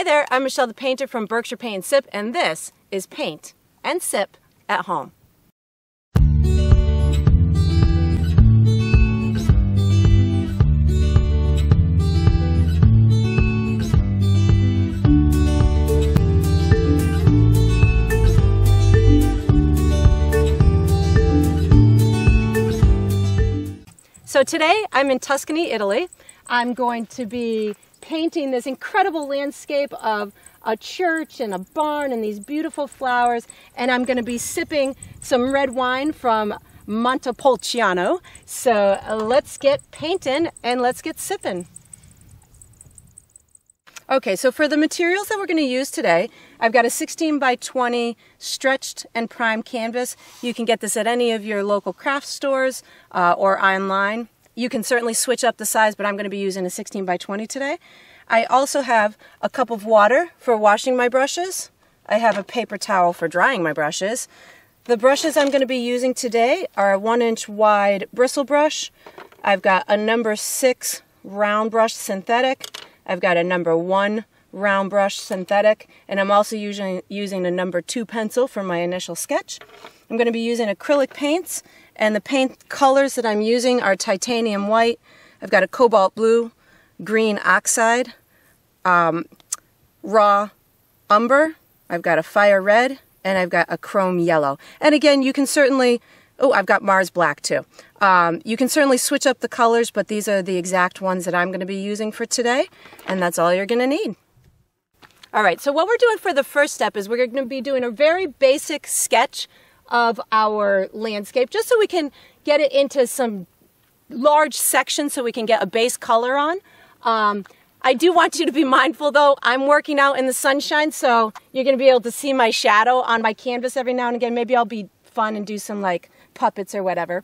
Hi there, I'm Michelle the Painter from Berkshire Paint and Sip, and this is Paint and Sip at Home. So today I'm in Tuscany, Italy. I'm going to be painting this incredible landscape of a church and a barn and these beautiful flowers, and I'm going to be sipping some red wine from Montepulciano. So let's get painting and let's get sipping. Okay, so for the materials that we're going to use today, I've got a 16x20 stretched and prime canvas. You can get this at any of your local craft stores or online. You can certainly switch up the size, but I'm going to be using a 16x20 today. I also have a cup of water for washing my brushes. I have a paper towel for drying my brushes. The brushes I'm going to be using today are a 1-inch wide bristle brush. I've got a number 6 round brush synthetic. I've got a number 1 round brush synthetic, and I'm also using a number 2 pencil for my initial sketch. I'm going to be using acrylic paints, and the paint colors that I'm using are titanium white. I've got a cobalt blue, green oxide, raw umber, I've got a fire red, and I've got a chrome yellow. And again, you can certainly, oh, I've got Mars black too. You can certainly switch up the colors, but these are the exact ones that I'm going to be using for today, and that's all you're going to need. All right, so what we're doing for the first step is we're going to be doing a very basic sketch of our landscape, just so we can get it into some large sections so we can get a base color on. I do want you to be mindful though, I'm working out in the sunshine, so you're going to be able to see my shadow on my canvas every now and again. Maybe I'll be fun and do some like puppets or whatever,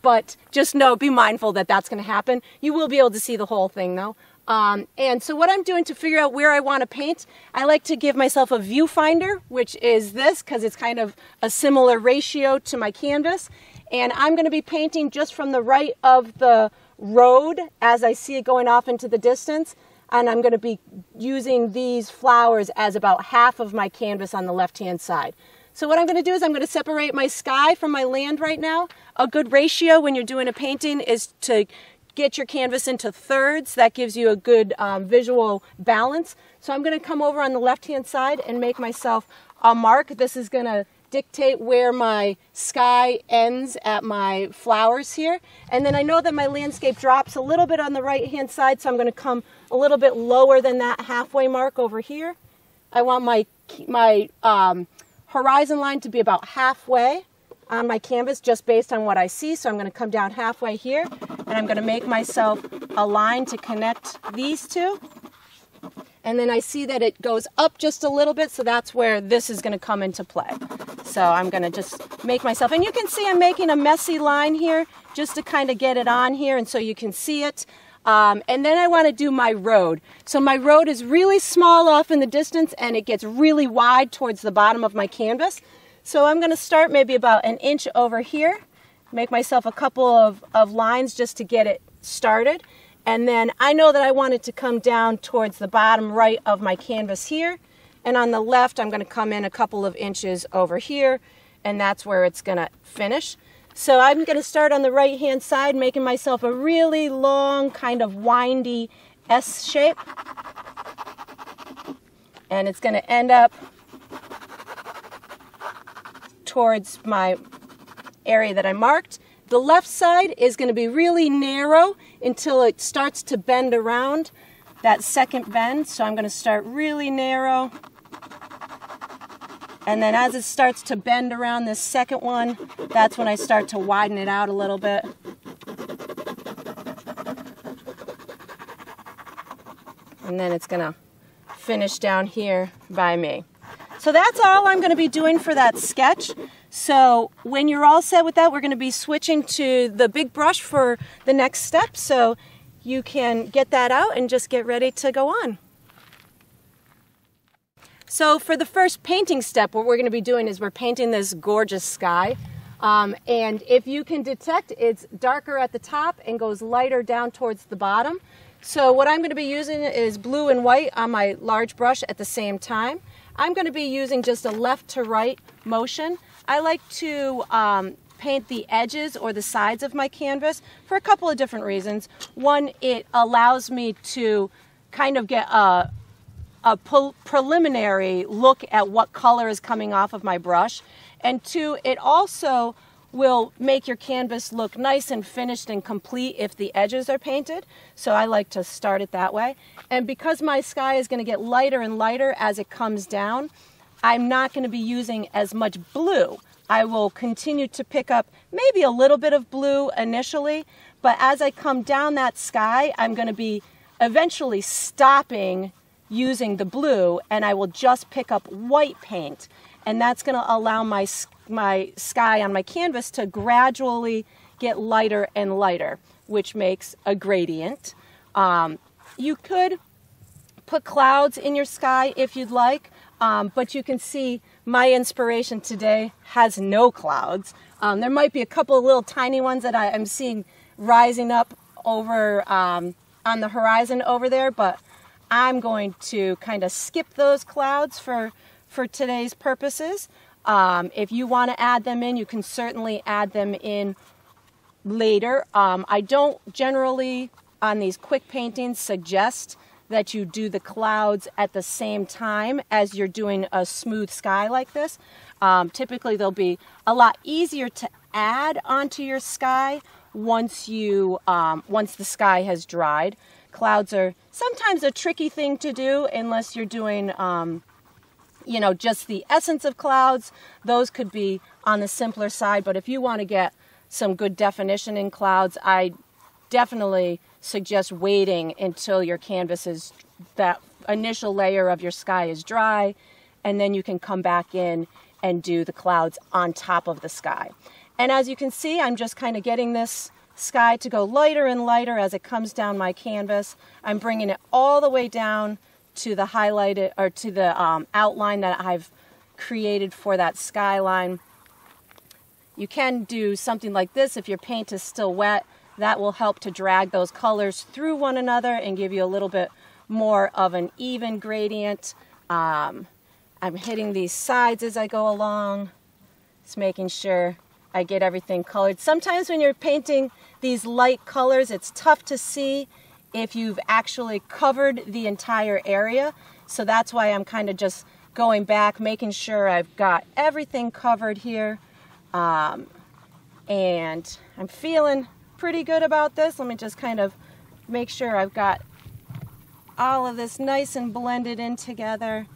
but just know, be mindful that that's going to happen. You will be able to see the whole thing though. And so what I'm doing to figure out where I want to paint, I like to give myself a viewfinder, which is this, because it's kind of a similar ratio to my canvas. And I'm going to be painting just from the right of the road as I see it going off into the distance. And I'm going to be using these flowers as about half of my canvas on the left-hand side. So what I'm going to do is I'm going to separate my sky from my land right now. A good ratio when you're doing a painting is to get your canvas into thirds. That gives you a good visual balance. So I'm going to come over on the left-hand side and make myself a mark. This is going to dictate where my sky ends at my flowers here. And then I know that my landscape drops a little bit on the right-hand side, so I'm going to come a little bit lower than that halfway mark over here. I want my horizon line to be about halfway on my canvas just based on what I see. So I'm going to come down halfway here, and I'm going to make myself a line to connect these two. And then I see that it goes up just a little bit, so that's where this is going to come into play. So I'm going to just make myself, and you can see I'm making a messy line here just to kind of get it on here and so you can see it. And then I want to do my road. So my road is really small off in the distance, and it gets really wide towards the bottom of my canvas. So I'm going to start maybe about an inch over here, make myself a couple of lines just to get it started. And then I know that I want it to come down towards the bottom right of my canvas here. And on the left, I'm going to come in a couple of inches over here, and that's where it's going to finish. So I'm going to start on the right-hand side, making myself a really long kind of windy S shape. And it's going to end up towards my area that I marked. The left side is going to be really narrow until it starts to bend around that second bend. So I'm going to start really narrow. And then as it starts to bend around this second one, that's when I start to widen it out a little bit. And then it's going to finish down here by me. So that's all I'm going to be doing for that sketch. So when you're all set with that, we're going to be switching to the big brush for the next step. So you can get that out and just get ready to go on. So for the first painting step, what we're going to be doing is we're painting this gorgeous sky. And if you can detect, it's darker at the top and goes lighter down towards the bottom. So what I'm going to be using is blue and white on my large brush at the same time. I'm going to be using just a left to right motion. I like to paint the edges or the sides of my canvas for a couple of different reasons. One, it allows me to kind of get a preliminary look at what color is coming off of my brush. And two, it also will make your canvas look nice and finished and complete if the edges are painted. So I like to start it that way. And because my sky is going to get lighter and lighter as it comes down, I'm not going to be using as much blue. I will continue to pick up maybe a little bit of blue initially, but as I come down that sky, I'm going to be eventually stopping using the blue, and I will just pick up white paint. And that's going to allow my sky on my canvas to gradually get lighter and lighter, which makes a gradient. You could put clouds in your sky if you'd like, but you can see my inspiration today has no clouds. There might be a couple of little tiny ones that I'm seeing rising up over on the horizon over there, but I'm going to kind of skip those clouds for today's purposes. If you want to add them in, you can certainly add them in later. I don't generally, on these quick paintings, suggest that you do the clouds at the same time as you're doing a smooth sky like this. Typically, they'll be a lot easier to add onto your sky once the sky has dried. Clouds are sometimes a tricky thing to do unless you're doing you know, just the essence of clouds. Those could be on the simpler side, but if you want to get some good definition in clouds, I definitely suggest waiting until your canvas is, that initial layer of your sky is dry, and then you can come back in and do the clouds on top of the sky. And as you can see, I'm just kind of getting this sky to go lighter and lighter as it comes down my canvas. I'm bringing it all the way down to the highlighted, or to the outline that I've created for that skyline. You can do something like this if your paint is still wet. That will help to drag those colors through one another and give you a little bit more of an even gradient. I'm hitting these sides as I go along. It's making sure I get everything colored. Sometimes when you're painting these light colors, it's tough to see if you've actually covered the entire area. So that's why I'm kind of just going back, making sure I've got everything covered here. And I'm feeling pretty good about this. Let me just kind of make sure I've got all of this nice and blended in together.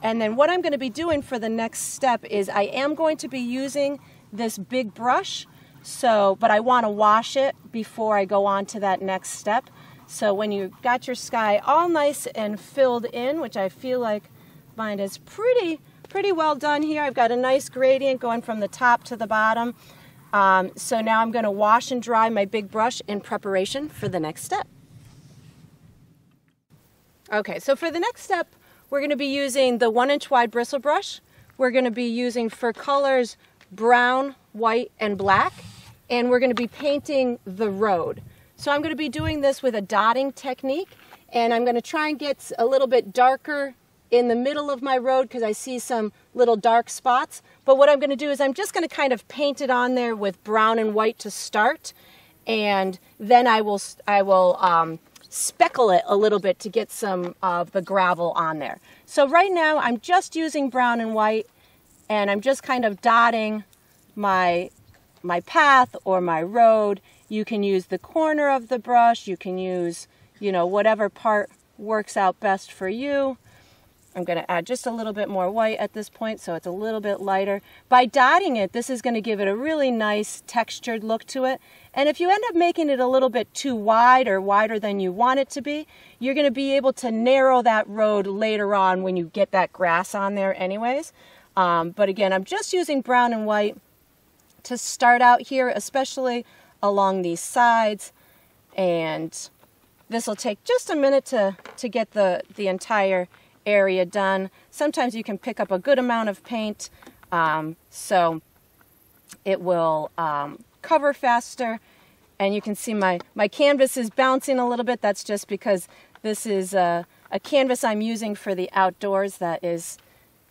And then what I'm going to be doing for the next step is I am going to be using this big brush. So, but I want to wash it before I go on to that next step. So when you got your sky all nice and filled in, which I feel like mine is pretty well done here. I've got a nice gradient going from the top to the bottom. So now I'm going to wash and dry my big brush in preparation for the next step. Okay, so for the next step, we're going to be using the 1-inch wide bristle brush. We're going to be using, for colors, brown, white, and black, and we're going to be painting the road. So I'm going to be doing this with a dotting technique, and I'm going to try and get a little bit darker in the middle of my road because I see some little dark spots. But what I'm going to do is I'm just going to kind of paint it on there with brown and white to start, and then I will speckle it a little bit to get some of the gravel on there. So right now I'm just using brown and white, and I'm just kind of dotting my path or my road. You can use the corner of the brush. You can use, you know, whatever part works out best for you. I'm going to add just a little bit more white at this point, so it's a little bit lighter. By dotting it, this is going to give it a really nice textured look to it. And if you end up making it a little bit too wide or wider than you want it to be, you're going to be able to narrow that road later on when you get that grass on there anyways. But again, I'm just using brown and white to start out here, especially along these sides, and this will take just a minute to get the entire area done. Sometimes you can pick up a good amount of paint, so it will cover faster, And you can see my canvas is bouncing a little bit. That's just because this is a canvas I'm using for the outdoors that is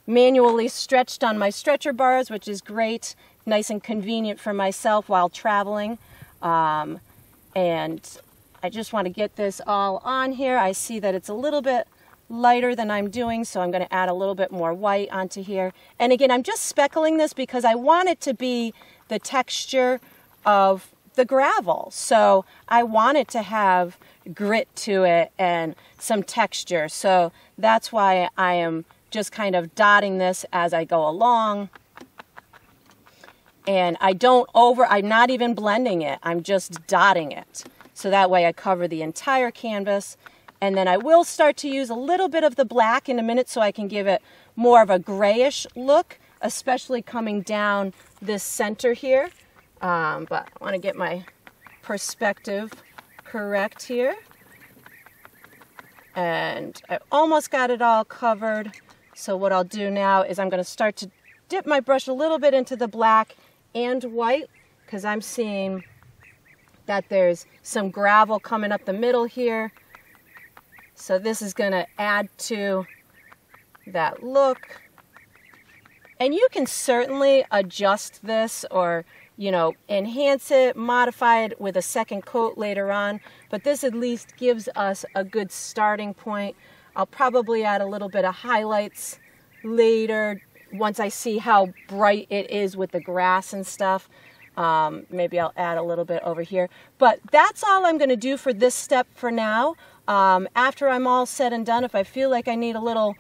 manually stretched on my stretcher bars, which is great, nice and convenient for myself while traveling. And I just want to get this all on here. I see that it's a little bit lighter than I'm doing, so I'm going to add a little bit more white onto here. And again, I'm just speckling this because I want it to be the texture of the gravel. So I want it to have grit to it and some texture. So that's why I am just kind of dotting this as I go along. And I don't I'm not even blending it. I'm just dotting it. So that way I cover the entire canvas. And then I will start to use a little bit of the black in a minute so I can give it more of a grayish look, especially coming down this center here. But I want to get my perspective correct here. And I almost got it all covered. So what I'll do now is I'm going to start to dip my brush a little bit into the black and white because I'm seeing that there's some gravel coming up the middle here. So this is going to add to that look. And you can certainly adjust this or, you know, enhance it, modify it with a second coat later on. But this at least gives us a good starting point. I'll probably add a little bit of highlights later once I see how bright it is with the grass and stuff. Maybe I'll add a little bit over here. But that's all I'm going to do for this step for now. After I'm all said and done, if I feel like I need a little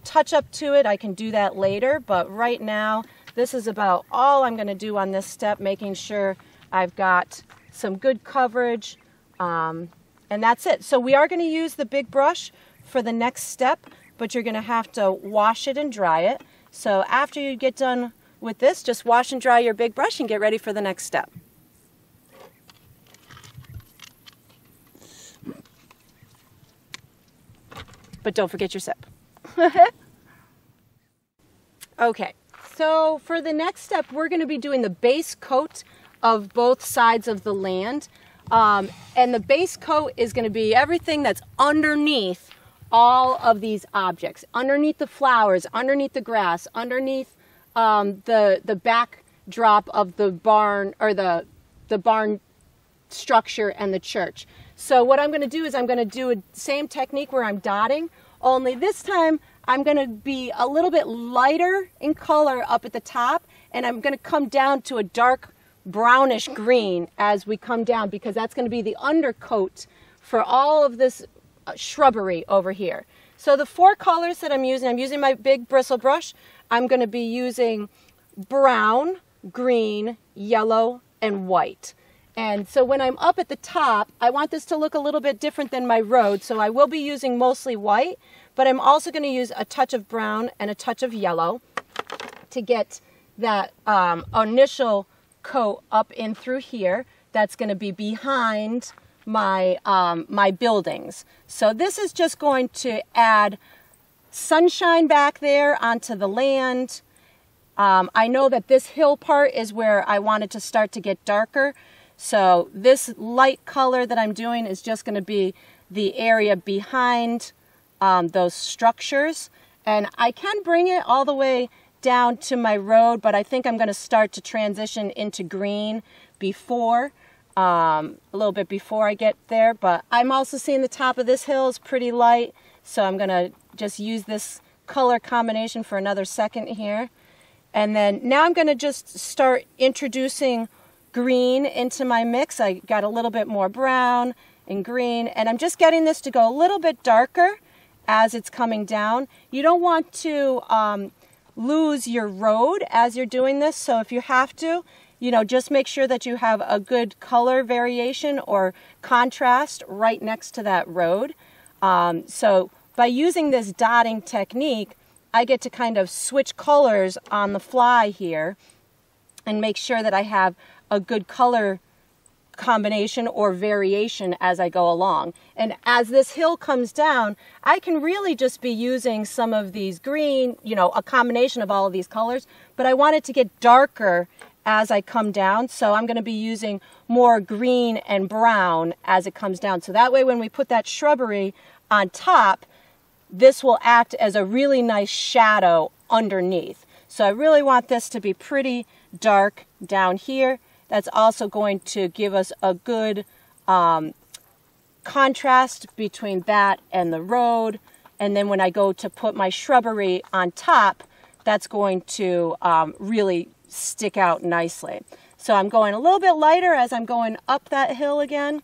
touch up to it, I can do that later. But right now, this is about all I'm going to do on this step, making sure I've got some good coverage. And that's it. So we are going to use the big brush for the next step, but you're going to have to wash it and dry it. So after you get done with this, just wash and dry your big brush and get ready for the next step. But don't forget your sip. Okay, so for the next step, we're going to be doing the base coat of both sides of the land. And the base coat is going to be everything that's underneath all of these objects, underneath the flowers, underneath the grass, underneath the backdrop of the barn or the barn structure and the church. So what I'm going to do is I'm going to do a same technique where I'm dotting, only this time I'm going to be a little bit lighter in color up at the top, and I'm going to come down to a dark brownish green as we come down, because that's going to be the undercoat for all of this shrubbery over here. So the four colors that I'm using my big bristle brush. I'm going to be using brown, green, yellow, and white. And so when I'm up at the top, I want this to look a little bit different than my road. So I will be using mostly white, but I'm also going to use a touch of brown and a touch of yellow to get that initial coat up in through here. That's going to be behind my buildings. So this is just going to add sunshine back there onto the land. I know that this hill part is where I wanted to start to get darker. So this light color that I'm doing is just going to be the area behind those structures. And I can bring it all the way down to my road, but I think I'm going to start to transition into green before, a little bit before I get there. But I'm also seeing the top of this hill is pretty light. So I'm going to just use this color combination for another second here. And then now I'm going to just start introducing green into my mix. I got a little bit more brown and green, and I'm just getting this to go a little bit darker as it's coming down. You don't want to lose your road as you're doing this. So if you have to, you know, just make sure that you have a good color variation or contrast right next to that road. So by using this dotting technique, I get to kind of switch colors on the fly here and make sure that I have a good color combination or variation as I go along. And as this hill comes down, I can really just be using some of these green, you know, a combination of all of these colors, but I want it to get darker as I come down. So I'm going to be using more green and brown as it comes down. So that way when we put that shrubbery on top, this will act as a really nice shadow underneath. So I really want this to be pretty dark down here. That's also going to give us a good contrast between that and the road. And then when I go to put my shrubbery on top, that's going to really stick out nicely. So I'm going a little bit lighter as I'm going up that hill again.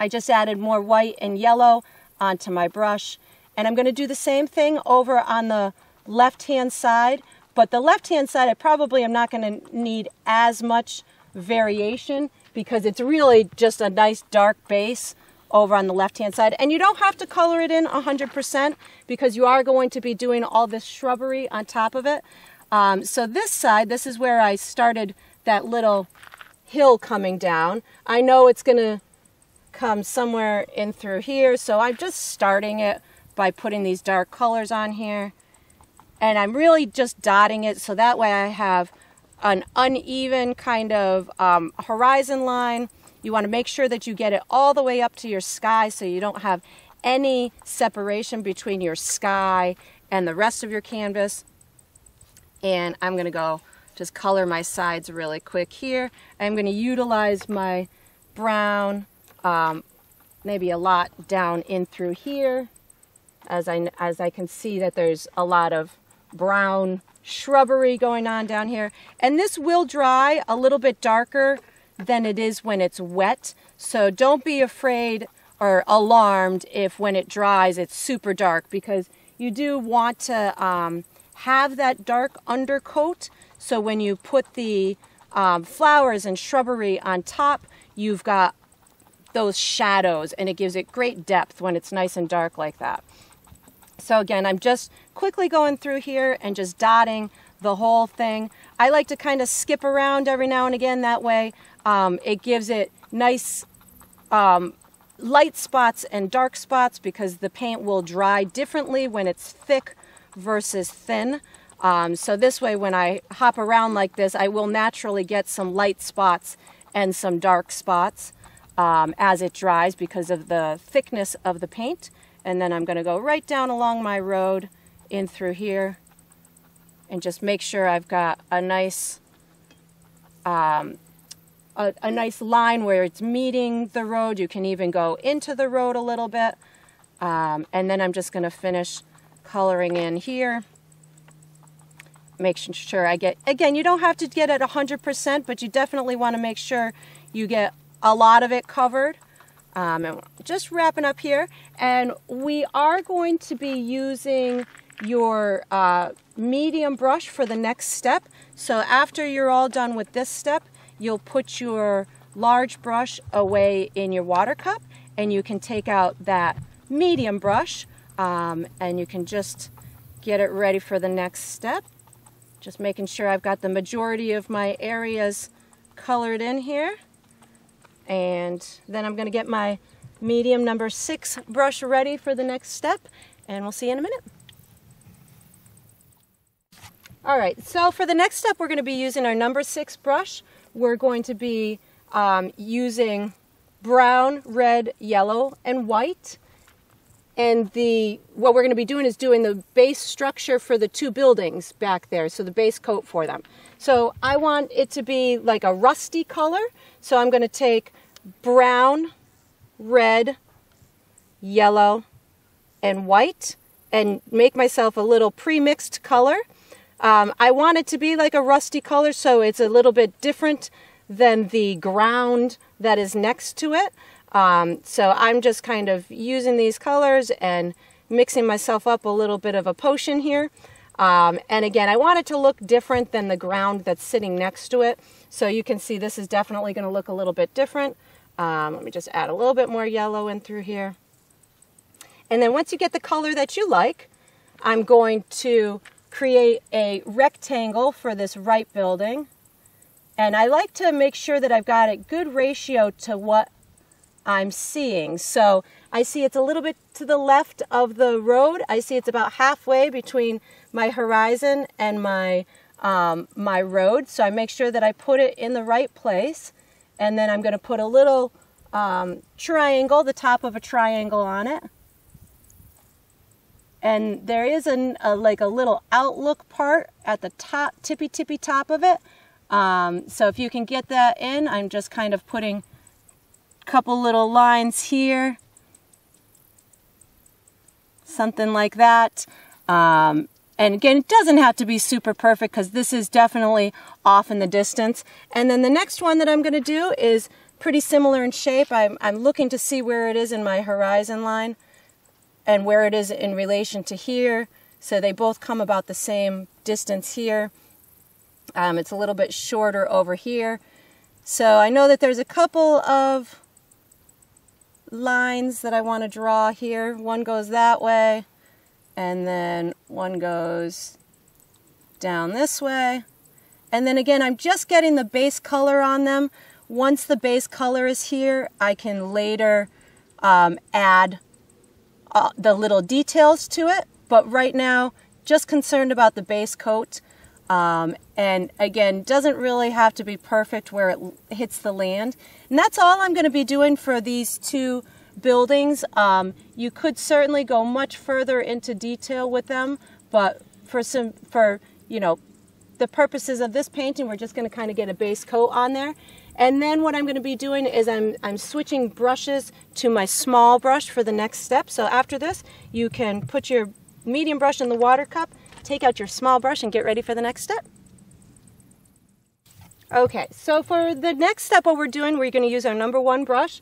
I just added more white and yellow onto my brush. And I'm going to do the same thing over on the left-hand side. But the left-hand side, I probably am not going to need as much variation because it's really just a nice dark base over on the left-hand side. And you don't have to color it in 100% because you are going to be doing all this shrubbery on top of it. So this side, this is where I started that little hill coming down. I know it's going to come somewhere in through here, so I'm just starting it by putting these dark colors on here. And I'm really just dotting it so that way I have an uneven kind of horizon line. You want to make sure that you get it all the way up to your sky so you don't have any separation between your sky and the rest of your canvas. And I'm going to go just color my sides really quick here. I'm going to utilize my brown, maybe a lot down in through here. As I can see that there's a lot of brown shrubbery going on down here. And this will dry a little bit darker than it is when it's wet. So don't be afraid or alarmed if when it dries it's super dark, because you do want to have that dark undercoat. So when you put the flowers and shrubbery on top, you've got those shadows and it gives it great depth when it's nice and dark like that. So again, I'm just quickly going through here and just dotting the whole thing. I like to kind of skip around every now and again. That way it gives it nice light spots and dark spots, because the paint will dry differently when it's thick versus thin. So this way when I hop around like this, I will naturally get some light spots and some dark spots as it dries because of the thickness of the paint. And then I'm going to go right down along my road in through here and just make sure I've got a nice line where it's meeting the road. You can even go into the road a little bit. And then I'm just going to finish coloring in here. Making sure I get, again, you don't have to get it 100%, but you definitely want to make sure you get a lot of it covered. And just wrapping up here, and we are going to be using your medium brush for the next step. So after you're all done with this step, you'll put your large brush away in your water cup, and you can take out that medium brush and you can just get it ready for the next step. Just making sure I've got the majority of my areas colored in here. And then I'm going to get my medium number 6 brush ready for the next step, and we'll see you in a minute. All right, so for the next step, we're going to be using our number 6 brush. We're going to be using brown, red, yellow, and white. And what we're going to be doing is doing the base structure for the 2 buildings back there, so the base coat for them. So I want it to be like a rusty color, so I'm going to take brown, red, yellow, and white and make myself a little pre-mixed color. I want it to be like a rusty color, so it's a little bit different than the ground that is next to it. So I'm just kind of using these colors and mixing myself up a little bit of a potion here. And again, I want it to look different than the ground that's sitting next to it. So you can see this is definitely going to look a little bit different. Let me just add a little bit more yellow in through here. And then once you get the color that you like, I'm going to create a rectangle for this right building. And I like to make sure that I've got a good ratio to what I'm seeing. So I see it's a little bit to the left of the road. I see it's about halfway between my horizon and my my road. So I make sure that I put it in the right place, and then I'm going to put a little triangle, the top of a triangle on it. And there is like a little outlook part at the top, tippy top of it. So if you can get that in, I'm just kind of putting a couple little lines here, something like that. And again, it doesn't have to be super perfect because this is definitely off in the distance. And then the next one that I'm going to do is pretty similar in shape. I'm looking to see where it is in my horizon line and where it is in relation to here. So they both come about the same distance here. It's a little bit shorter over here. So I know that there's a couple of lines that I want to draw here. One goes that way, and then one goes down this way. And then again, I'm just getting the base color on them. Once the base color is here, I can later add the little details to it, but right now just concerned about the base coat. And again, doesn't really have to be perfect where it hits the land. And that's all I'm going to be doing for these two buildings. You could certainly go much further into detail with them, but for the purposes of this painting, we're just going to kind of get a base coat on there. And then what I'm going to be doing is I'm switching brushes to my small brush for the next step. So after this, you can put your medium brush in the water cup, take out your small brush, and get ready for the next step. Okay, so for the next step, what we're doing, we're going to use our number one brush.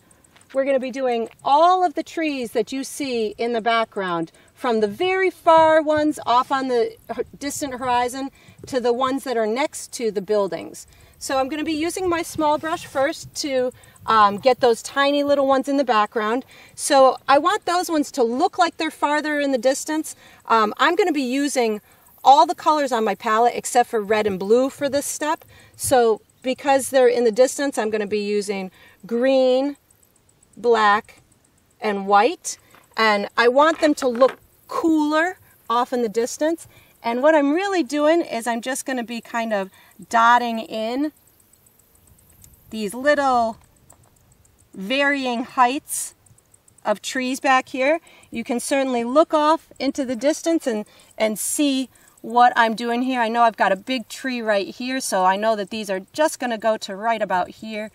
We're going to be doing all of the trees that you see in the background, from the very far ones off on the distant horizon to the ones that are next to the buildings. So I'm going to be using my small brush first to get those tiny little ones in the background. So I want those ones to look like they're farther in the distance. I'm going to be using all the colors on my palette except for red and blue for this step. So because they're in the distance, I'm going to be using green, black, and white. And I want them to look cooler off in the distance. And what I'm really doing is I'm just going to be kind of dotting in these little varying heights of trees back here. You can certainly look off into the distance and see what I'm doing here. I know I've got a big tree right here, so I know that these are just going to go to right about here.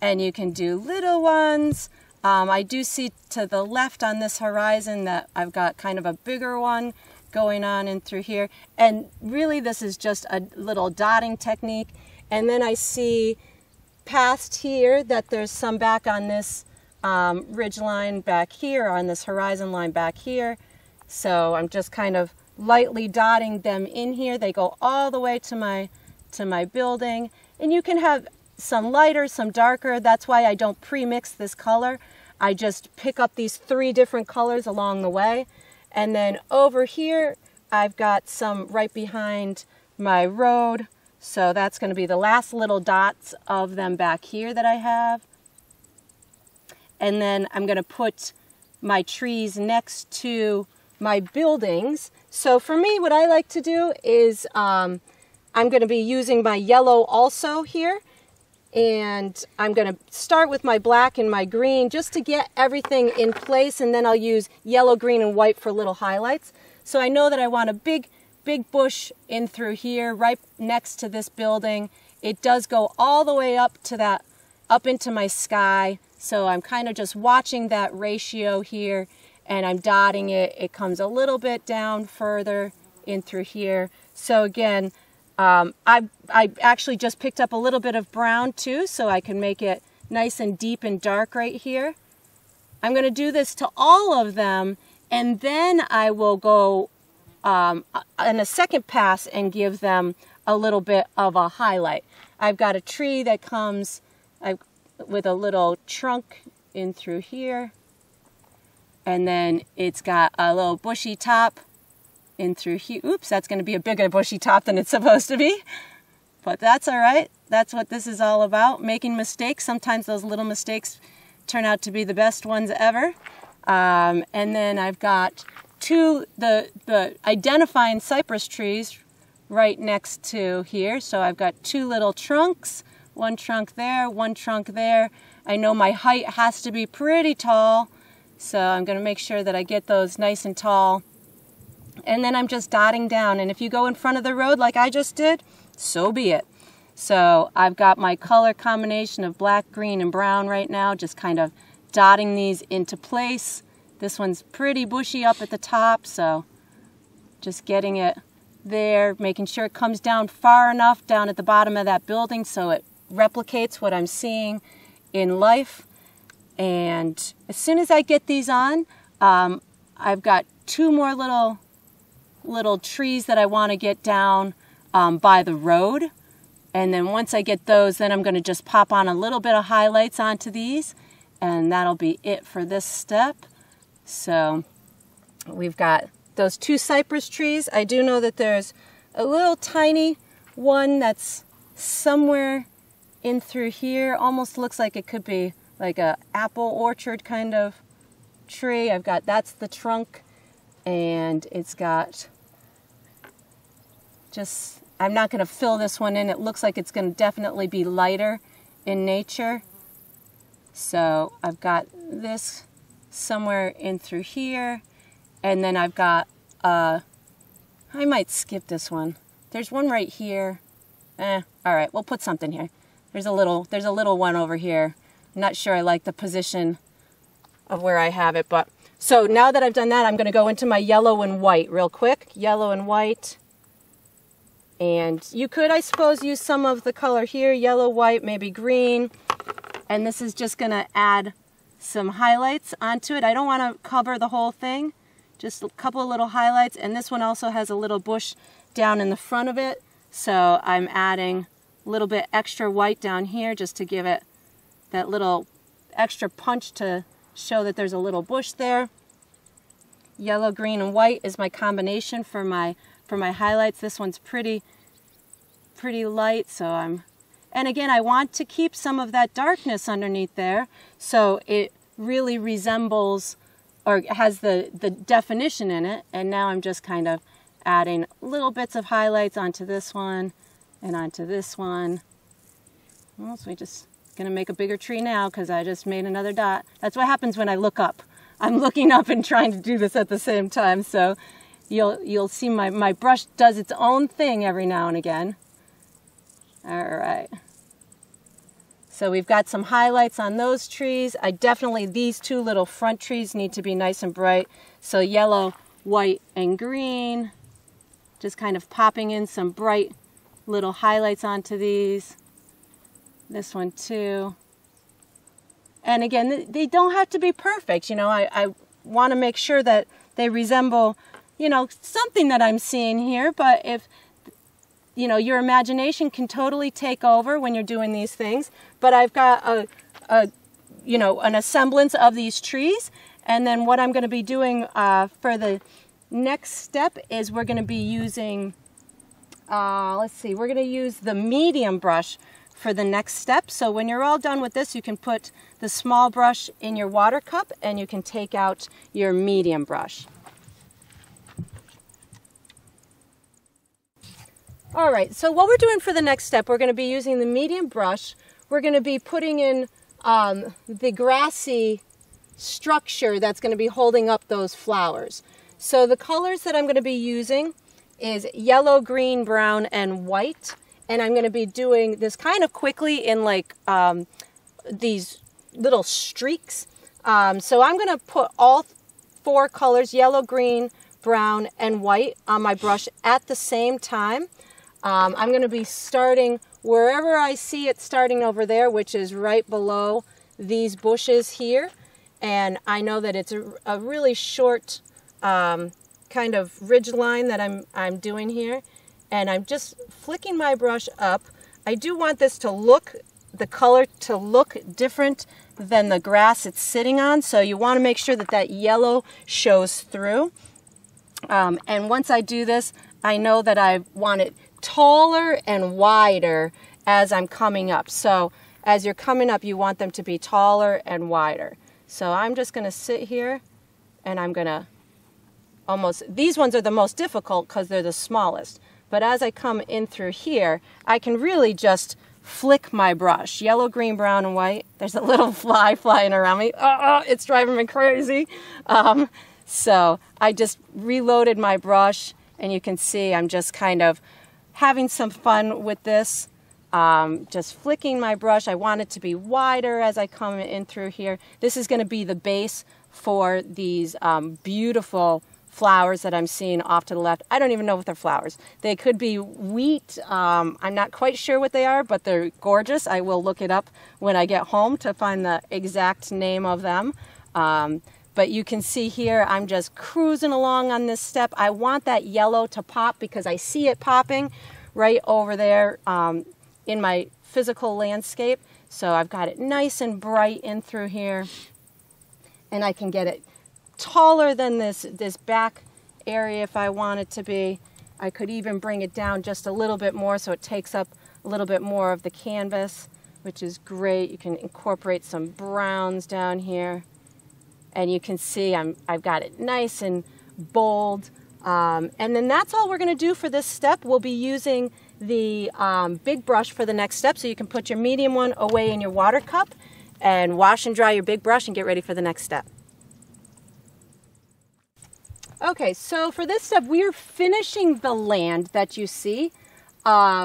And you can do little ones. I do see to the left on this horizon that I've got kind of a bigger one going on in through here, and really this is just a little dotting technique. And then I see past here that there's some back on this ridge line back here, on this horizon line back here, so I'm just kind of lightly dotting them in here. They go all the way to my building, and you can have some lighter, some darker. That's why I don't pre-mix this color. I just pick up these three different colors along the way. And then over here, I've got some right behind my road. So that's going to be the last little dots of them back here that I have. And then I'm going to put my trees next to my buildings. So for me, what I like to do is I'm going to be using my yellow also here. And I'm going to start with my black and my green just to get everything in place, and then I'll use yellow, green, and white for little highlights. So I know that I want a big bush in through here right next to this building. It does go all the way up to that, up into my sky. So I'm kind of just watching that ratio here, and I'm dotting it. It comes a little bit down further in through here. So again, I actually just picked up a little bit of brown too, so I can make it nice and deep and dark right here. I'm going to do this to all of them, and then I will go in a second pass and give them a little bit of a highlight. I've got a tree that comes with a little trunk in through here, and then it's got a little bushy top in through here. Oops, that's going to be a bigger bushy top than it's supposed to be, but that's all right. That's what this is all about, making mistakes. Sometimes those little mistakes turn out to be the best ones ever. And then I've got the identifying cypress trees right next to here. So I've got two little trunks, one trunk there, one trunk there. I know my height has to be pretty tall, so I'm going to make sure that I get those nice and tall. And then I'm just dotting down, and if you go in front of the road like I just did, so be it. So I've got my color combination of black, green, and brown right now, just kind of dotting these into place. This one's pretty bushy up at the top, so just getting it there, making sure it comes down far enough down at the bottom of that building so it replicates what I'm seeing in life. And as soon as I get these on, I've got two more little trees that I want to get down by the road. And then once I get those, then I'm going to just pop on a little bit of highlights onto these, and that'll be it for this step. So we've got those two cypress trees. I do know that there's a little tiny one that's somewhere in through here. Almost looks like it could be like an apple orchard kind of tree. I've got, that's the trunk, and it's got just, I'm not going to fill this one in. It looks like it's going to definitely be lighter in nature. So I've got this somewhere in through here. And then I've got, I might skip this one. There's one right here. All right, we'll put something here. There's a little one over here. I'm not sure I like the position of where I have it, but so now that I've done that, I'm going to go into my yellow and white real quick. Yellow and white. And you could, I suppose, use some of the color here, yellow, white, maybe green. And this is just going to add some highlights onto it. I don't want to cover the whole thing, just a couple of little highlights. And this one also has a little bush down in the front of it. So I'm adding a little bit extra white down here just to give it that little extra punch to show that there's a little bush there. Yellow, green, and white is my combination for my highlights. This one's pretty light, so I'm, and again, I want to keep some of that darkness underneath there so it really resembles or has the definition in it. And now I'm just kind of adding little bits of highlights onto this one and onto this one. Well, so we just gonna make a bigger tree now because I just made another dot. That's what happens when I look up. I'm looking up and trying to do this at the same time, so you'll see my brush does its own thing every now and again. All right. So we've got some highlights on those trees. These two little front trees need to be nice and bright. So yellow, white, and green. Just kind of popping in some bright little highlights onto these. This one too. And again, they don't have to be perfect. You know, I want to make sure that they resemble, you know, something that I'm seeing here, but if, you know, your imagination can totally take over when you're doing these things. But I've got a semblance of these trees. And then what I'm going to be doing for the next step is we're going to be using, we're going to use the medium brush for the next step. So when you're all done with this, you can put the small brush in your water cup and you can take out your medium brush. All right, so what we're doing for the next step, we're going to be using the medium brush. We're going to be putting in the grassy structure that's going to be holding up those flowers. So the colors that I'm going to be using is yellow, green, brown, and white. And I'm going to be doing this kind of quickly in like these little streaks. So I'm going to put all four colors, yellow, green, brown, and white, on my brush at the same time. I'm going to be starting wherever I see it starting over there, which is right below these bushes here. And I know that it's a really short kind of ridge line that I'm doing here. And I'm just flicking my brush up. I do want this to look, the color to look different than the grass it's sitting on. So you want to make sure that that yellow shows through. And once I do this, I know that I want it taller and wider as I'm coming up. So as you're coming up, you want them to be taller and wider. So I'm just going to sit here and I'm going to almost, these ones are the most difficult because they're the smallest, But as I come in through here, I can really just flick my brush. Yellow, green, brown, and white. There's a little fly flying around me. It's driving me crazy. So I just reloaded my brush, and you can see I'm just kind of having some fun with this. Just flicking my brush. I want it to be wider as I come in through here. This is going to be the base for these beautiful flowers that I'm seeing off to the left. I don't even know if they're flowers. They could be wheat. I'm not quite sure what they are, but they're gorgeous. I will look it up when I get home to find the exact name of them. But you can see here, I'm just cruising along on this step. I want that yellow to pop because I see it popping right over there in my physical landscape. So I've got it nice and bright in through here, and I can get it taller than this back area if I want it to be. I could even bring it down just a little bit more so it takes up a little bit more of the canvas, which is great. You can incorporate some browns down here, and you can see I've got it nice and bold. And then that's all we're going to do for this step. We'll be using the big brush for the next step, so you can put your medium one away in your water cup and wash and dry your big brush and get ready for the next step. Okay, so for this step, we are finishing the land that you see. So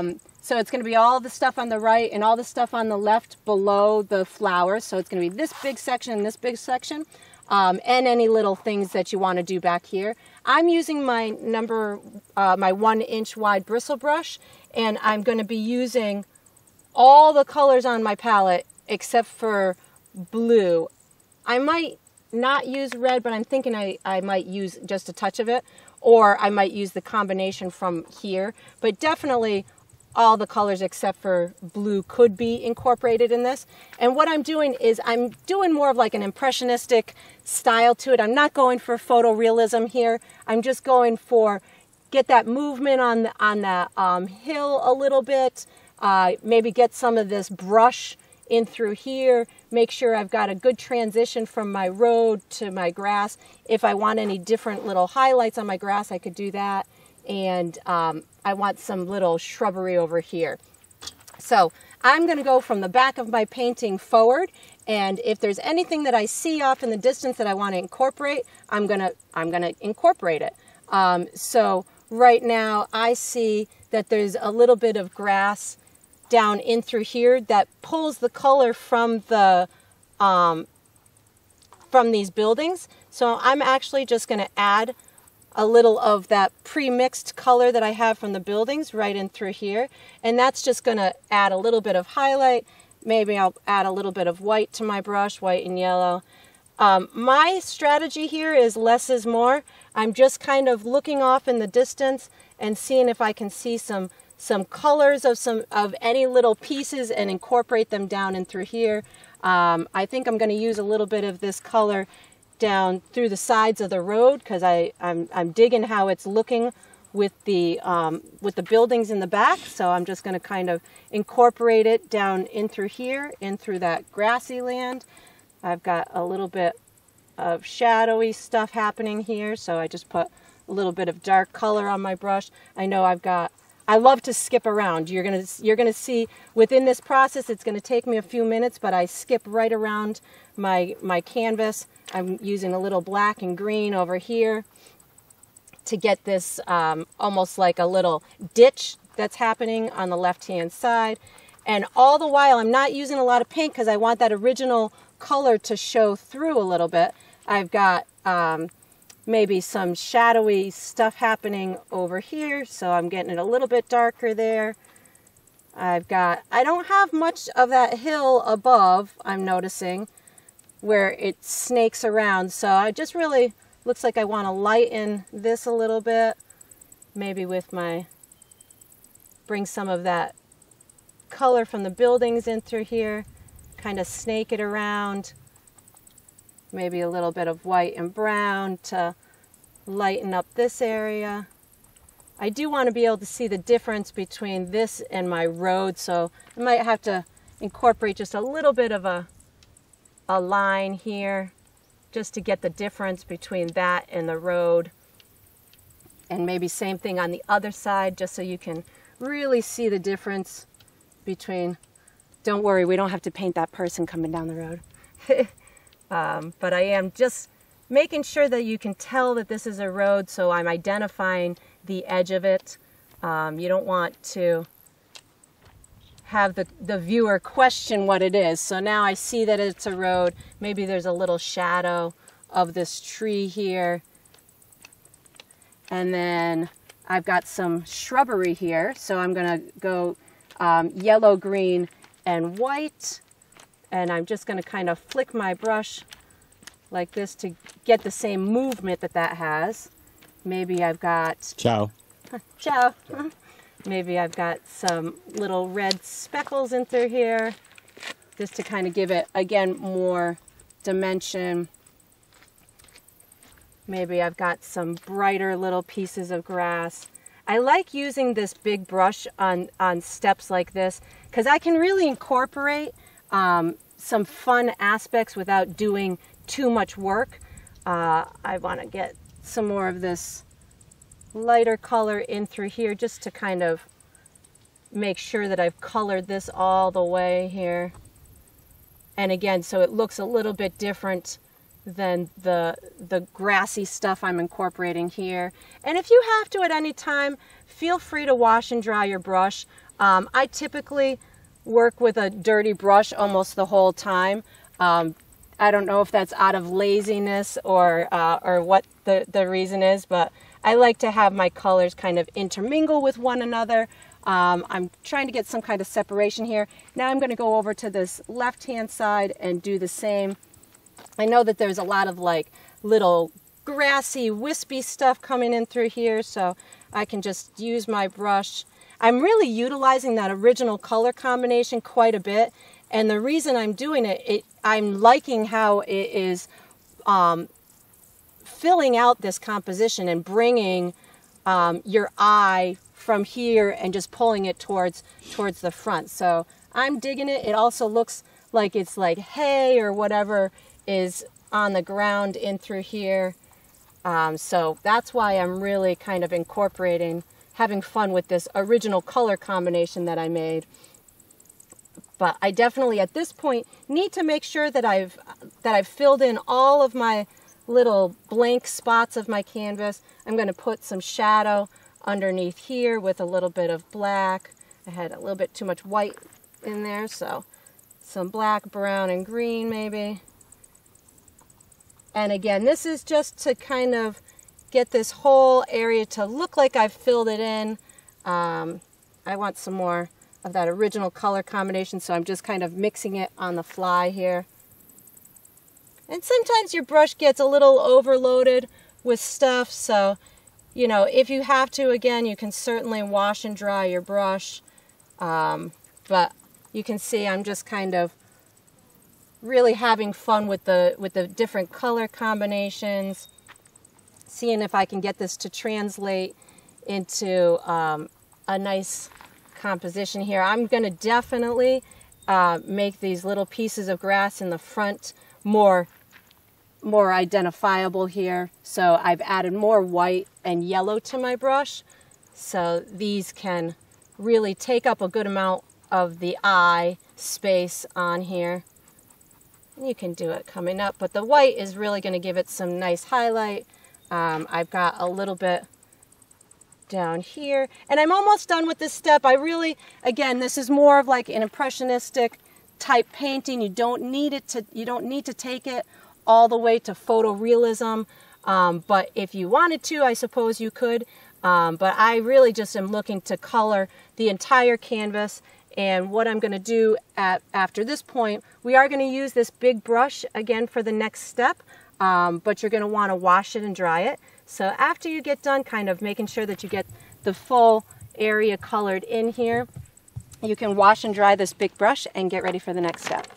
it's going to be all the stuff on the right and all the stuff on the left below the flowers. So it's going to be this big section and this big section, and any little things that you want to do back here. I'm using my my 1-inch wide bristle brush, and I'm going to be using all the colors on my palette except for blue. I might not use red, but I'm thinking I might use just a touch of it, or I might use the combination from here, but definitely all the colors except for blue could be incorporated in this. And what I'm doing is I'm doing more of like an impressionistic style to it. I'm not going for photorealism here. I'm just going for get that movement on the hill a little bit, maybe get some of this brush in through here, make sure I've got a good transition from my road to my grass. If I want any different little highlights on my grass, I could do that. And I want some little shrubbery over here. So I'm gonna go from the back of my painting forward, and if there's anything that I see off in the distance that I wanna incorporate, I'm gonna incorporate it. So right now I see that there's a little bit of grass down in through here that pulls the color from these buildings. So I'm actually just going to add a little of that pre-mixed color that I have from the buildings right in through here. And that's just going to add a little bit of highlight. Maybe I'll add a little bit of white to my brush, white and yellow. My strategy here is less is more. I'm just kind of looking off in the distance and seeing if I can see some colors of any little pieces and incorporate them down and through here. I think I'm going to use a little bit of this color down through the sides of the road because I'm digging how it's looking with the buildings in the back. So I'm just going to kind of incorporate it down in through here, in through that grassy land. I've got a little bit of shadowy stuff happening here, so I just put a little bit of dark color on my brush. I know I love to skip around. You're gonna see within this process, it's gonna take me a few minutes, but I skip right around my canvas. I'm using a little black and green over here to get this almost like a little ditch that's happening on the left-hand side. And all the while, I'm not using a lot of paint because I want that original color to show through a little bit. I've got maybe some shadowy stuff happening over here, so I'm getting it a little bit darker there. I don't have much of that hill above, I'm noticing, where it snakes around, so I just really, looks like I want to lighten this a little bit, maybe with bring some of that color from the buildings in through here, kind of snake it around. Maybe a little bit of white and brown to lighten up this area. I do want to be able to see the difference between this and my road, so I might have to incorporate just a little bit of a line here just to get the difference between that and the road. and maybe same thing on the other side, just so you can really see the difference between. Don't worry, we don't have to paint that person coming down the road. But I am just making sure that you can tell that this is a road, so I'm identifying the edge of it. You don't want to have the viewer question what it is. So now I see that it's a road. Maybe there's a little shadow of this tree here. And then I've got some shrubbery here. So I'm gonna go yellow, green, and white. And I'm just gonna kind of flick my brush like this to get the same movement that that has. Maybe I've got... Ciao. Ciao. Maybe I've got some little red speckles in through here, just to kind of give it, again, more dimension. Maybe I've got some brighter little pieces of grass. I like using this big brush on steps like this, because I can really incorporate some fun aspects without doing too much work. I want to get some more of this lighter color in through here, just to kind of make sure that I've colored this all the way here. And again, so it looks a little bit different than the grassy stuff I'm incorporating here. And if you have to at any time, feel free to wash and dry your brush. I typically work with a dirty brush almost the whole time. I don't know if that's out of laziness or what the reason is, but I like to have my colors kind of intermingle with one another. I'm trying to get some kind of separation here. Now I'm going to go over to this left-hand side and do the same. I know that there's a lot of like little grassy, wispy stuff coming in through here, so I can just use my brush. I'm really utilizing that original color combination quite a bit, and the reason I'm doing it, I'm liking how it is filling out this composition and bringing your eye from here and just pulling it towards the front. So I'm digging it. It also looks like it's like hay or whatever is on the ground in through here. So that's why I'm really kind of incorporating, having fun with this original color combination that I made. But I definitely at this point need to make sure that I've filled in all of my little blank spots of my canvas. I'm going to put some shadow underneath here with a little bit of black. I had a little bit too much white in there, so some black, brown, and green maybe. And again, this is just to kind of get this whole area to look like I've filled it in. I want some more of that original color combination, so I'm just kind of mixing it on the fly here. And sometimes your brush gets a little overloaded with stuff, so, you know, if you have to, again, you can certainly wash and dry your brush. But you can see I'm just kind of really having fun with the different color combinations, seeing if I can get this to translate into a nice composition here. I'm going to definitely make these little pieces of grass in the front more identifiable here. So I've added more white and yellow to my brush, so these can really take up a good amount of the eye space on here. And you can do it coming up, but the white is really going to give it some nice highlight. I've got a little bit down here, and I'm almost done with this step. I really, again, this is more of like an impressionistic type painting. You don't need to take it all the way to photorealism, but if you wanted to, I suppose you could, but I really just am looking to color the entire canvas. And what I'm going to do after this point, we are going to use this big brush again for the next step, but you're going to want to wash it and dry it. So after you get done kind of making sure that you get the full area colored in here, you can wash and dry this big brush and get ready for the next step.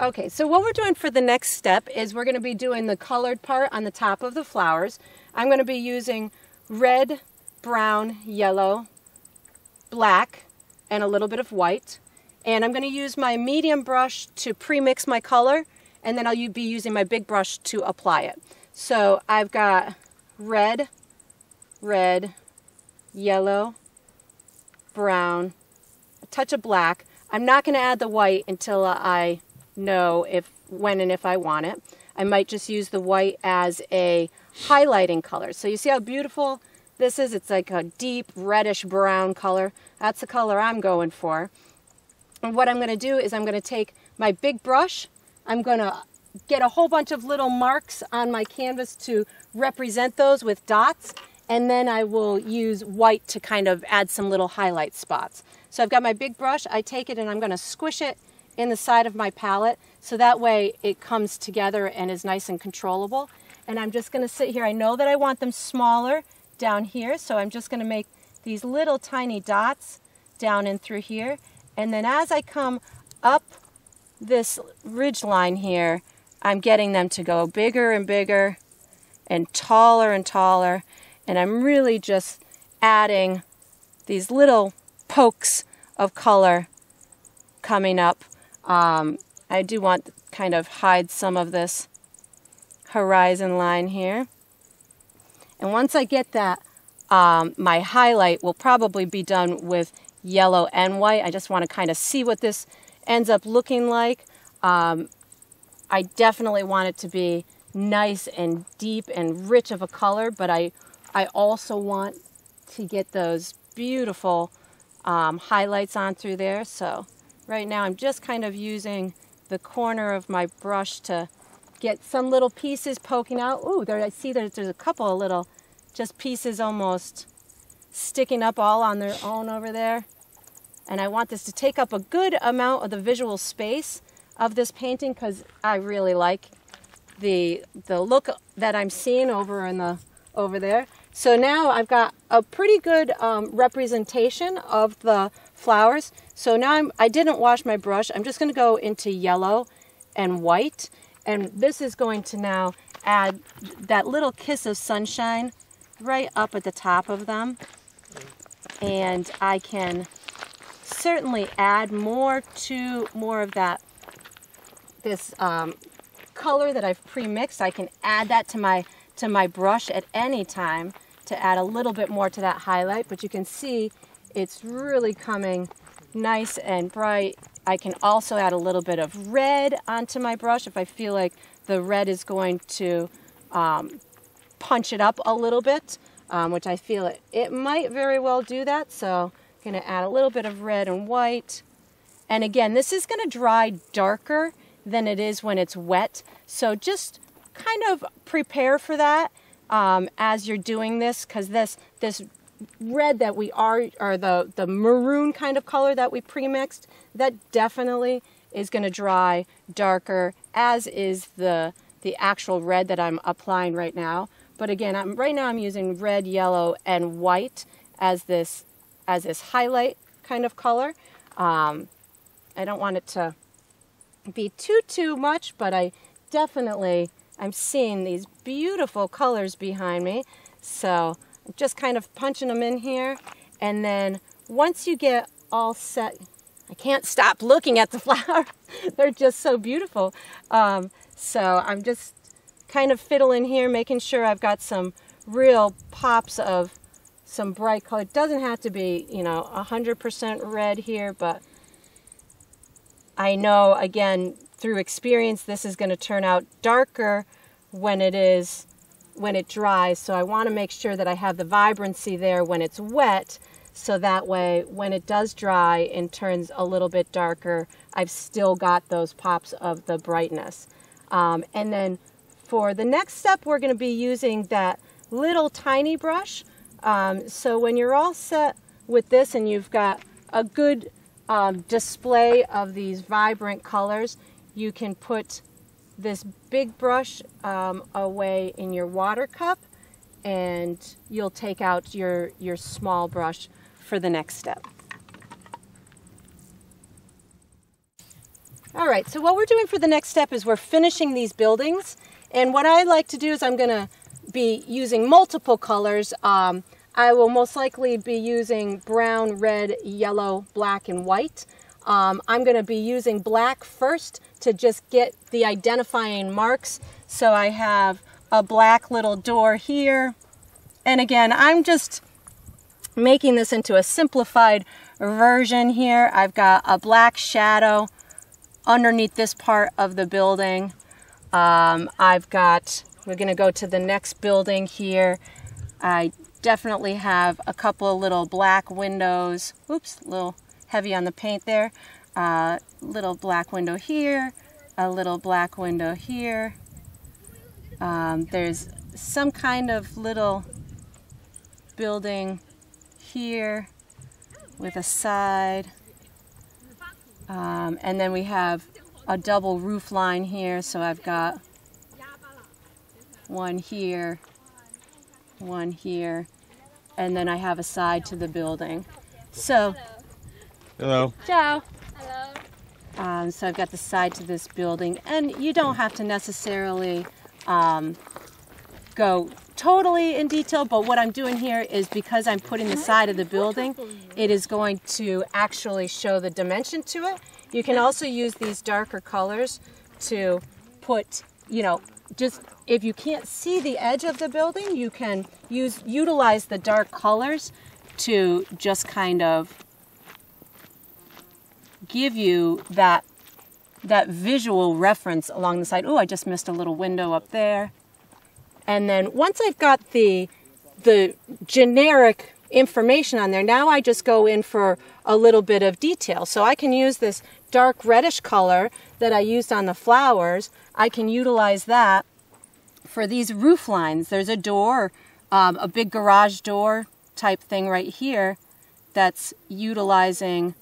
Okay, so what we're doing for the next step is we're going to be doing the colored part on the top of the flowers. I'm going to be using red, brown, yellow, black, and a little bit of white. And I'm going to use my medium brush to pre-mix my color. and then I'll be using my big brush to apply it. So I've got red, red, yellow, brown, a touch of black. I'm not going to add the white until I know when and if I want it. I might just use the white as a highlighting color. So you see how beautiful this is? It's like a deep reddish brown color. That's the color I'm going for. And what I'm going to do is I'm going to take my big brush. I'm going to get a whole bunch of little marks on my canvas to represent those with dots. And then I will use white to kind of add some little highlight spots. So I've got my big brush. I take it and I'm going to squish it in the side of my palette. So that way it comes together and is nice and controllable. And I'm just going to sit here. I know that I want them smaller down here. So I'm just going to make these little tiny dots down and through here. And then as I come up this ridge line here, I'm getting them to go bigger and bigger and taller and taller. And I'm really just adding these little pokes of color coming up. I do want to kind of hide some of this horizon line here. And once I get that, my highlight will probably be done with yellow and white. I just want to kind of see what this ends up looking like. I definitely want it to be nice and deep and rich of a color, but I also want to get those beautiful highlights on through there. So right now I'm just kind of using the corner of my brush to get some little pieces poking out. Ooh, there, I see there's a couple of little just pieces almost sticking up all on their own over there. And I want this to take up a good amount of the visual space of this painting because I really like the look that I'm seeing over there. So now I've got a pretty good representation of the flowers. So now I didn't wash my brush. I'm just going to go into yellow and white, and this is going to now add that little kiss of sunshine right up at the top of them. And I can certainly add more of that, this color that I've pre-mixed. I can add that to my brush at any time to add a little bit more to that highlight, but you can see it's really coming nice and bright. I can also add a little bit of red onto my brush if I feel like the red is going to punch it up a little bit, which I feel it might very well do that. So I'm going to add a little bit of red and white. And again, this is going to dry darker than it is when it's wet. So just kind of prepare for that as you're doing this, because this red that we are, or the maroon kind of color that we pre-mixed, that definitely is going to dry darker, as is the actual red that I'm applying right now. But again, right now I'm using red, yellow, and white as this highlight kind of color. I don't want it to be too much, but I'm seeing these beautiful colors behind me. So I'm just kind of punching them in here. And then once you get all set, I can't stop looking at the flower. They're just so beautiful. So I'm just kind of fiddling here, making sure I've got some real pops of some bright color. It doesn't have to be, you know, 100% red here, but I know, again, through experience, this is going to turn out darker when it dries. So I want to make sure that I have the vibrancy there when it's wet, so that way when it does dry and turns a little bit darker, I've still got those pops of the brightness. And then for the next step, we're going to be using that little tiny brush. So when you're all set with this and you've got a good display of these vibrant colors, you can put this big brush away in your water cup, and you'll take out your small brush for the next step. All right, so what we're doing for the next step is we're finishing these buildings. And what I like to do is I'm going to be using multiple colors. I will most likely be using brown, red, yellow, black, and white. I'm going to be using black first to just get the identifying marks. So I have a black little door here. And again, I'm just making this into a simplified version here. I've got a black shadow underneath this part of the building. We're gonna go to the next building here. I definitely have a couple of little black windows. Oops, a little heavy on the paint there. Little black window here, a little black window here. There's some kind of little building here with a side. And then we have a double roof line here. So I've got one here, and then I have a side to the building. So, hello. Ciao. Hello. So I've got the side to this building, and you don't have to necessarily go totally in detail, but what I'm doing here is because I'm putting the side of the building, it is going to actually show the dimension to it. You can also use these darker colors to put, you know, just if you can't see the edge of the building, you can utilize the dark colors to just kind of give you that visual reference along the side. Oh, I just missed a little window up there. And then once I've got the generic information on there, now I just go in for a little bit of detail. So I can use this dark reddish color that I used on the flowers. I can utilize that for these roof lines. There's a door, a big garage door type thing right here that's utilizing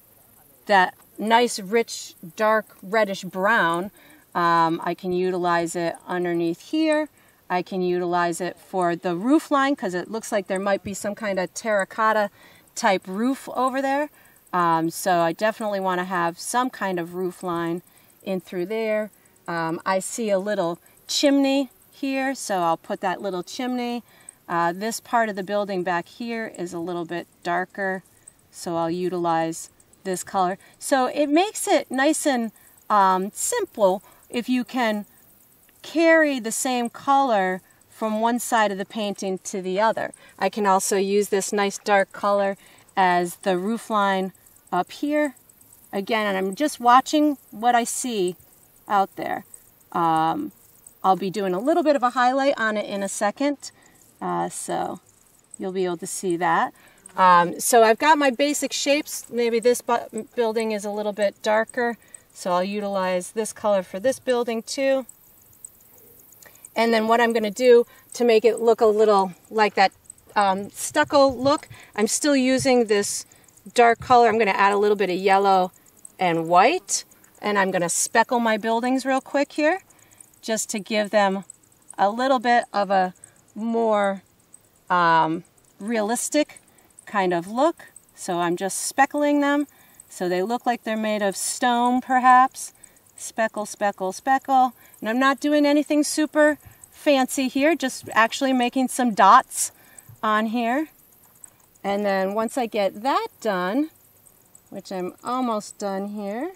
that nice, rich, dark reddish brown. I can utilize it underneath here. I can utilize it for the roof line because it looks like there might be some kind of terracotta type roof over there. So I definitely want to have some kind of roof line in through there. I see a little chimney here, so I'll put that little chimney. This part of the building back here is a little bit darker, so I'll utilize this color. So it makes it nice and simple if you can carry the same color from one side of the painting to the other. I can also use this nice dark color as the roof line up here. Again, and I'm just watching what I see out there. I'll be doing a little bit of a highlight on it in a second, so you'll be able to see that. So I've got my basic shapes. Maybe this building is a little bit darker, so I'll utilize this color for this building too. And then what I'm going to do to make it look a little like that stucco look, I'm still using this dark color. I'm going to add a little bit of yellow and white, and I'm going to speckle my buildings real quick here just to give them a little bit of a more realistic kind of look. So I'm just speckling them so they look like they're made of stone perhaps. Speckle, speckle, speckle. And I'm not doing anything super fancy here, just actually making some dots on here. And then once I get that done, which I'm almost done here,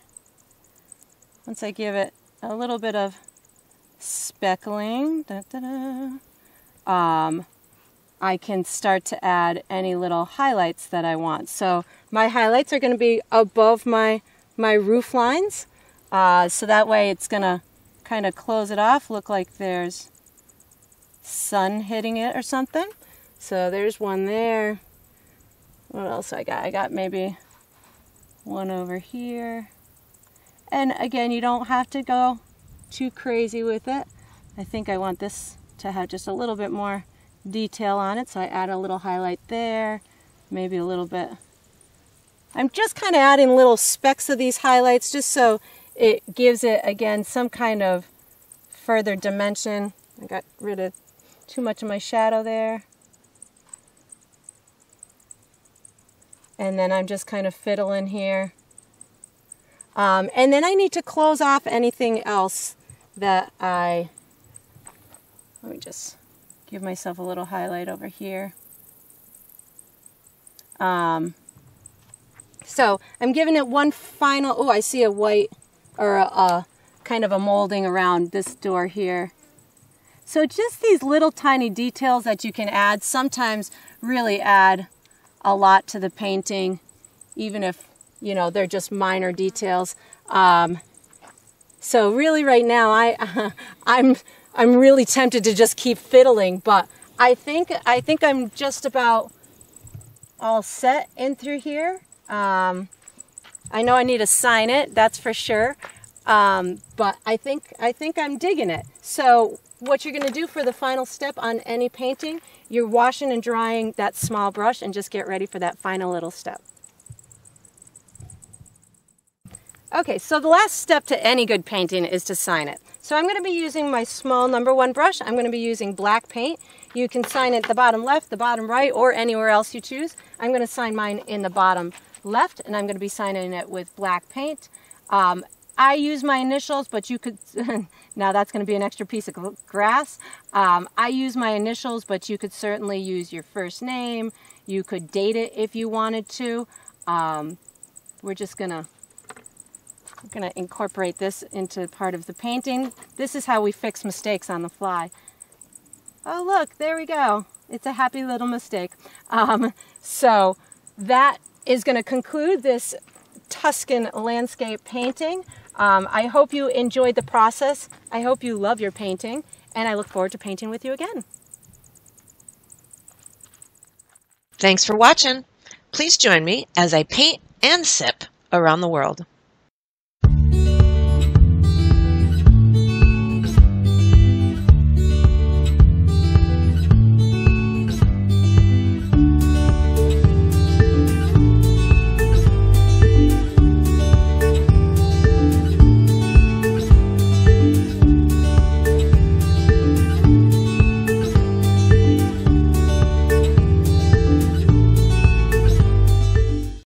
once I give it a little bit of speckling, da, da, da, I can start to add any little highlights that I want. So my highlights are going to be above my roof lines. So that way it's going to kind of close it off, look like there's sun hitting it or something. So there's one there. What else I got? I got maybe one over here. And again, you don't have to go too crazy with it. I think I want this to have just a little bit more detail on it. So I add a little highlight there, maybe a little bit. I'm just kind of adding little specks of these highlights just so it gives it, again, some kind of further dimension. I got rid of too much of my shadow there. And then I'm just kind of fiddling here. And then I need to close off anything else that I... Let me just give myself a little highlight over here. So I'm giving it one final... Oh, I see a white... or a kind of a molding around this door here. So just these little tiny details that you can add sometimes really add a lot to the painting, even if, you know, they're just minor details. So really right now I'm really tempted to just keep fiddling, but I think I'm just about all set in through here. I know I need to sign it, that's for sure. But I think I'm digging it. So what you're going to do for the final step on any painting, you're washing and drying that small brush and just get ready for that final little step. Okay, so the last step to any good painting is to sign it. So I'm going to be using my small #1 brush. I'm going to be using black paint. You can sign it the bottom left, the bottom right, or anywhere else you choose. I'm going to sign mine in the bottom left, and I'm going to be signing it with black paint. I use my initials, but you could, now that's going to be an extra piece of grass. I use my initials, but you could certainly use your first name. You could date it if you wanted to. We're just going to incorporate this into part of the painting. This is how we fix mistakes on the fly. Oh, look, there we go. It's a happy little mistake. So that is going to conclude this Tuscan landscape painting. I hope you enjoyed the process. I hope you love your painting, and I look forward to painting with you again. Thanks for watching. Please join me as I paint and sip around the world.